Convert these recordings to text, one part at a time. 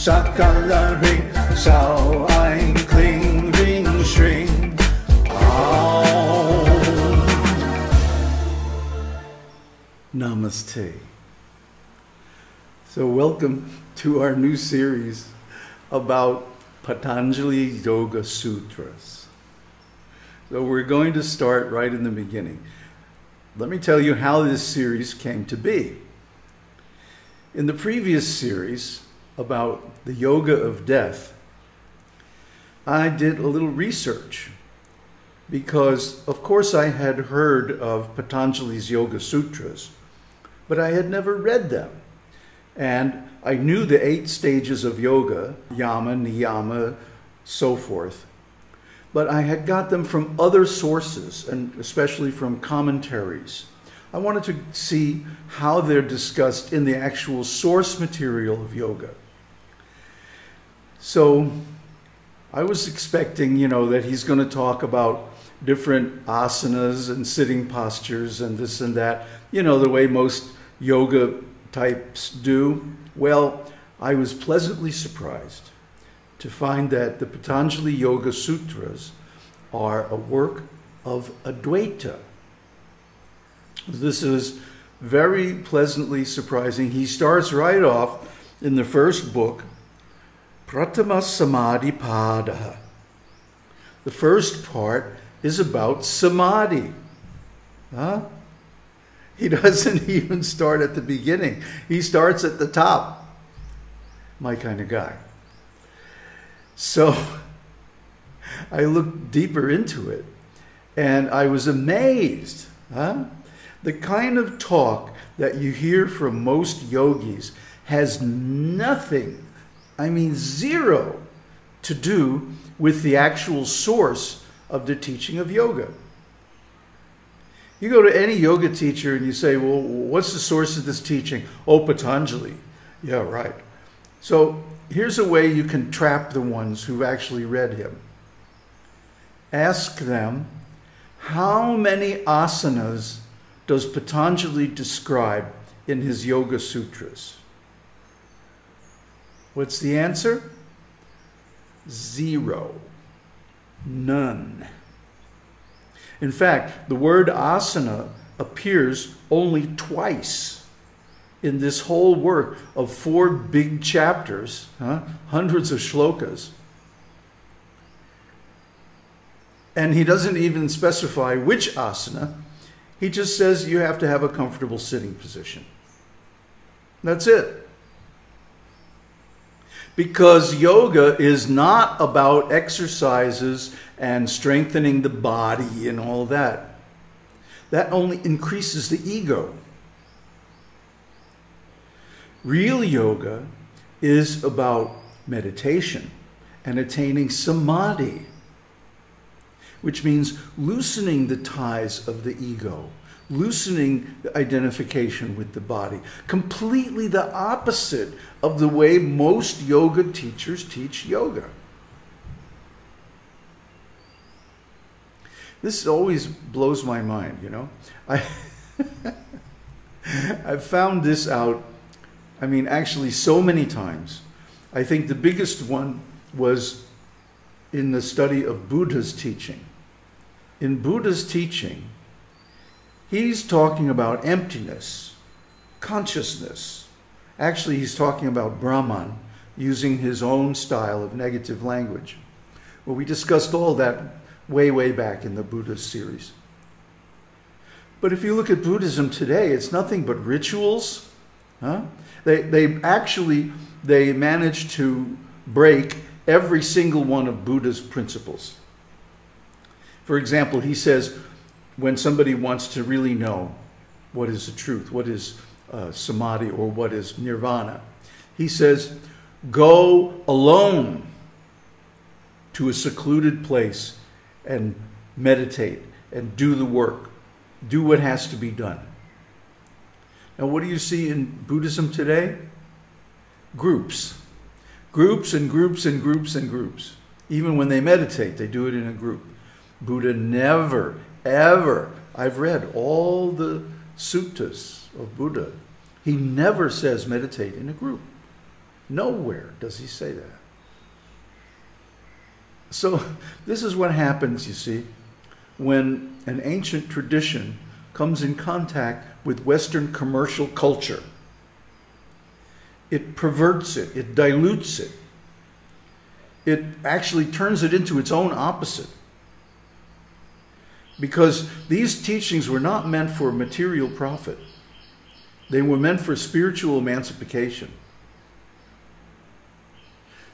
saṅkhārā ring, sao ein kling ring string. Aum. Namaste. So welcome to our new series about Patanjali Yoga Sutras. So we're going to start right in the beginning. Let me tell you how this series came to be. In the previous series about the yoga of death, I did a little research because, of course, I had heard of Patanjali's Yoga Sutras, but I had never read them. And I knew the 8 stages of yoga, yama, niyama, so forth, but I had got them from other sources, and especially from commentaries. I wanted to see how they're discussed in the actual source material of yoga. So I was expecting, you know, that he's going to talk about different asanas and sitting postures and this and that, you know, the way most yoga types do. Well, I was pleasantly surprised to find that the Patanjali Yoga Sutras are a work of Advaita. This is very pleasantly surprising. He starts right off in the first book, prathamaḥ samādhi-pādaḥ. The first part is about samadhi. Huh? He doesn't even start at the beginning. He starts at the top. My kind of guy. So I looked deeper into it and I was amazed. Huh? The kind of talk that you hear from most yogis has nothing, I mean zero, to do with the actual source of the teaching of yoga. You go to any yoga teacher and you say, well, what's the source of this teaching? Oh, Patanjali. Yeah, right. So here's a way you can trap the ones who've actually read him. Ask them, how many asanas does Patanjali describe in his Yoga Sutras? What's the answer? Zero. None. In fact, the word asana appears only twice in this whole work of 4 big chapters, huh? Hundreds of shlokas. And he doesn't even specify which asana. He just says you have to have a comfortable sitting position. That's it. Because yoga is not about exercises and strengthening the body and all that. That only increases the ego. Real yoga is about meditation and attaining samadhi, which means loosening the ties of the ego, loosening the identification with the body. Completely the opposite of the way most yoga teachers teach yoga. This always blows my mind, you know. I've found this out, I mean, actually so many times. I think the biggest one was in the study of Buddha's teaching. In Buddha's teaching, he's talking about emptiness, consciousness. Actually, he's talking about Brahman using his own style of negative language. Well, we discussed all that way, way back in the Buddha series. But if you look at Buddhism today, it's nothing but rituals. Huh? They manage to break every single one of Buddha's principles. For example, he says, when somebody wants to really know what is the truth, what is samadhi or what is nirvana, he says, go alone to a secluded place and meditate and do the work. Do what has to be done. Now, what do you see in Buddhism today? Groups. Groups and groups and groups and groups. Even when they meditate, they do it in a group. Buddha never, ever, I've read all the suttas of Buddha, he never says meditate in a group. Nowhere does he say that. So this is what happens, you see, when an ancient tradition comes in contact with Western commercial culture. It perverts it, it dilutes it. It actually turns it into its own opposite. Because these teachings were not meant for material profit. They were meant for spiritual emancipation.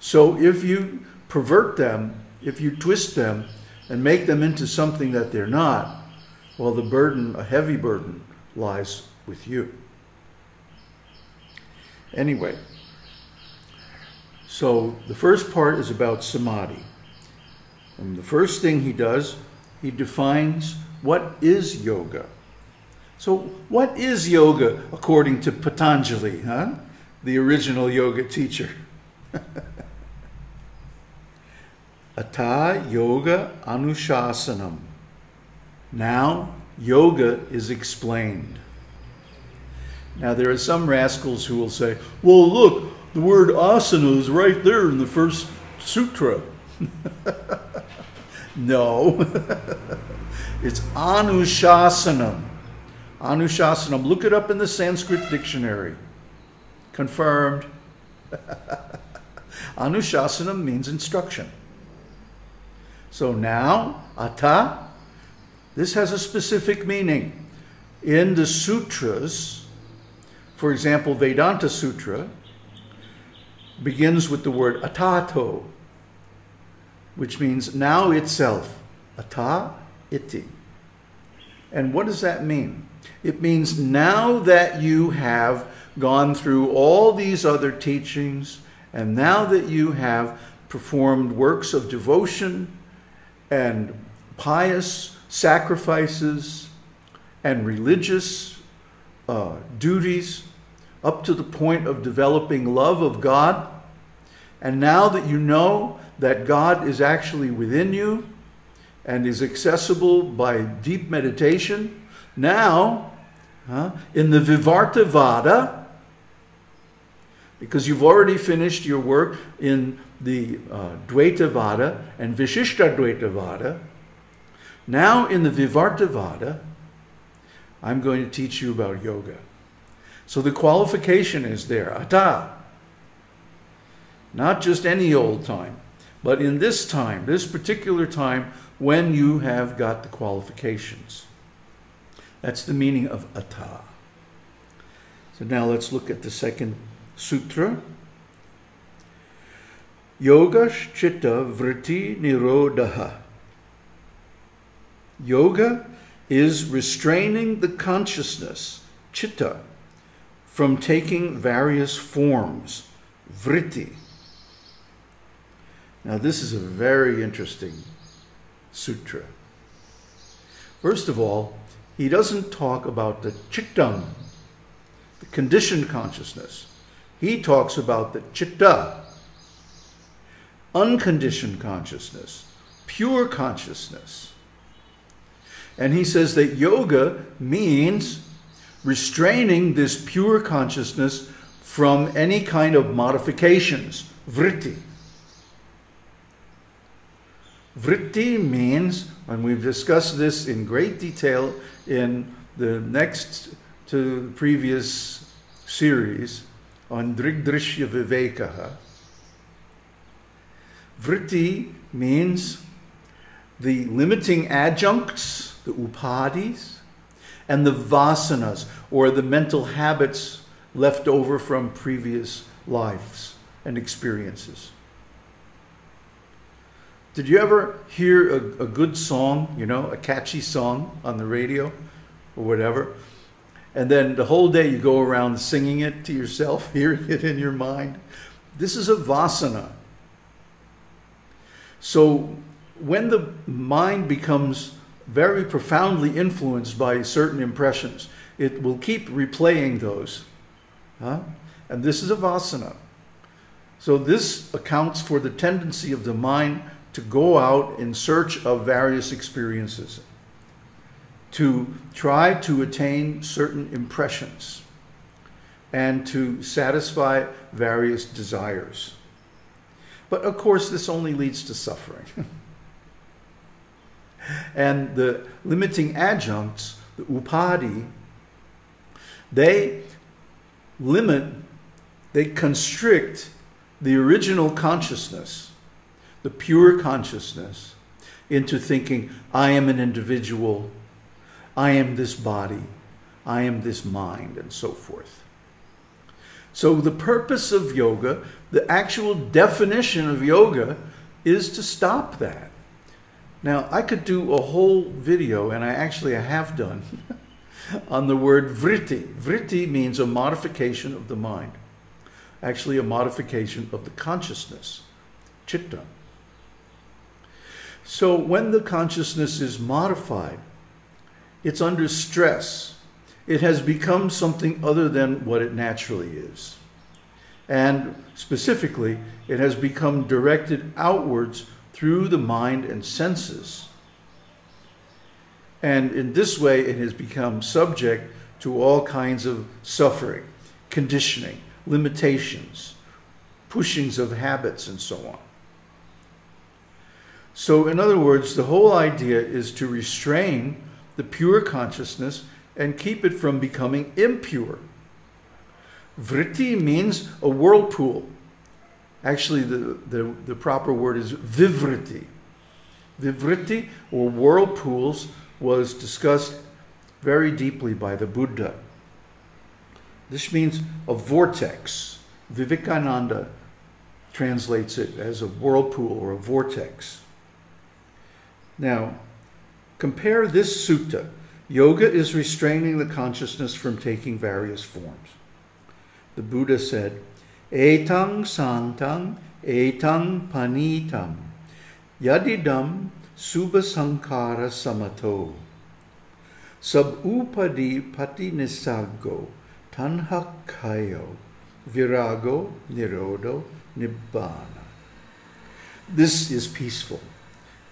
So if you pervert them, if you twist them and make them into something that they're not, well, the burden, a heavy burden, lies with you. Anyway, so the first part is about samadhi. And the first thing he does, he defines what is yoga. So what is yoga according to Patanjali, huh? The original yoga teacher? Atā yoga anusāsanam. Now yoga is explained. Now there are some rascals who will say, well, look, the word asana is right there in the first sutra. No. It's anusāsanam. Anusāsanam. Look it up in the Sanskrit dictionary. Confirmed. Anusāsanam means instruction. So now, atā, this has a specific meaning. In the sutras, for example, Vedanta Sutra begins with the word Atato, which means now itself, atā iti. And what does that mean? It means now that you have gone through all these other teachings, and now that you have performed works of devotion and pious sacrifices and religious duties up to the point of developing love of God, and now that you know that God is actually within you and is accessible by deep meditation, now in the Vivartavada, because you've already finished your work in the Dvaitavada and Vishishtadvaitavada, now in the Vivartavada, I'm going to teach you about yoga. So the qualification is there, atā. Not just any old time, but in this time, this particular time, when you have got the qualifications. That's the meaning of atā. So now let's look at the second sutra. Yogaś chitta vritti nirodha. Yoga is restraining the consciousness, chitta, from taking various forms, vritti. Now this is a very interesting sutra. First of all, he doesn't talk about the cittaṃ, the conditioned consciousness. He talks about the citta, unconditioned consciousness, pure consciousness. And he says that yoga means restraining this pure consciousness from any kind of modifications, vritti. Vritti means, and we've discussed this in great detail in the next to the previous series on Dṛg-Dṛśya-Viveka. Vritti means the limiting adjuncts, the upadis, and the vasanas, or the mental habits left over from previous lives and experiences. Did you ever hear a good song, you know, a catchy song on the radio or whatever, and then the whole day you go around singing it to yourself, hearing it in your mind? This is a vasana. So when the mind becomes very profoundly influenced by certain impressions, it will keep replaying those. Huh? And this is a vasana. So this accounts for the tendency of the mind to go out in search of various experiences, to try to attain certain impressions, and to satisfy various desires. But of course, this only leads to suffering. And the limiting adjuncts, the upadhi, they limit, they constrict the original consciousness, the pure consciousness, into thinking, I am an individual, I am this body, I am this mind, and so forth. So the purpose of yoga, the actual definition of yoga, is to stop that. Now, I could do a whole video, and I have done, on the word vritti. Vritti means a modification of the mind. Actually, a modification of the consciousness, citta. So when the consciousness is modified, it's under stress. It has become something other than what it naturally is. And specifically, it has become directed outwards through the mind and senses. And in this way, it has become subject to all kinds of suffering, conditioning, limitations, pushings of habits, and so on. So in other words, the whole idea is to restrain the pure consciousness and keep it from becoming impure. Vritti means a whirlpool. Actually, the proper word is vivritti. Vivritti, or whirlpools, was discussed very deeply by the Buddha. This means a vortex. Vivekananda translates it as a whirlpool or a vortex. Now, compare this sutta. Yoga is restraining the consciousness from taking various forms. The Buddha said, Etaṃ saṅtaṃ etaṃ panitaṃ yadidam subasaṅkhārā samato sab-upadhi pati nisaggo taṇha kayo virago nirodho nibbāna. This is peaceful.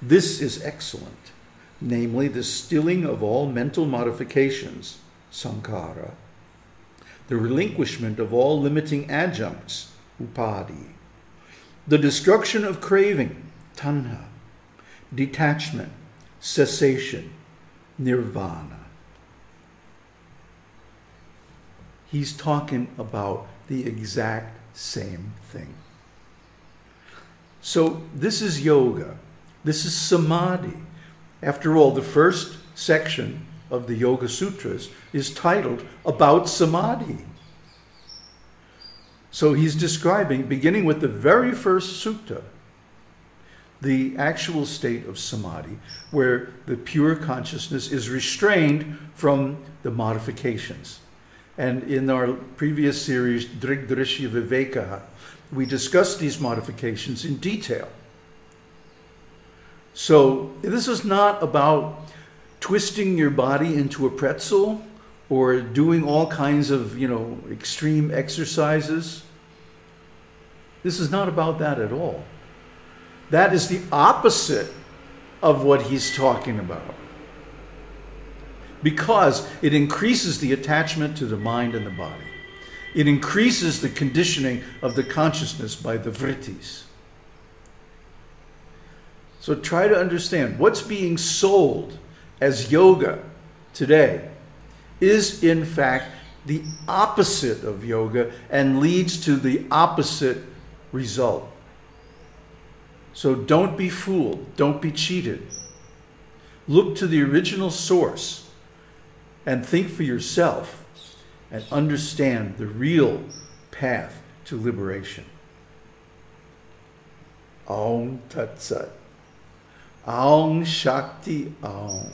This is excellent, namely the stilling of all mental modifications, saṅkhārā, the relinquishment of all limiting adjuncts, upadhi, the destruction of craving, taṇha, detachment, cessation, nirvana. He's talking about the exact same thing. So this is yoga. This is samadhi. After all, the first section of the Yoga Sutras is titled About Samadhi. So he's describing, beginning with the very first sutta, the actual state of samadhi, where the pure consciousness is restrained from the modifications. And in our previous series, Dṛg-Dṛśya-Viveka, we discussed these modifications in detail. So this is not about twisting your body into a pretzel or doing all kinds of, extreme exercises. This is not about that at all. That is the opposite of what he's talking about, because it increases the attachment to the mind and the body. It increases the conditioning of the consciousness by the vrittis. So try to understand what's being sold as yoga today is in fact the opposite of yoga and leads to the opposite result. So don't be fooled, don't be cheated. Look to the original source and think for yourself and understand the real path to liberation. Aum Tat Sat. Aum Shakti Aum.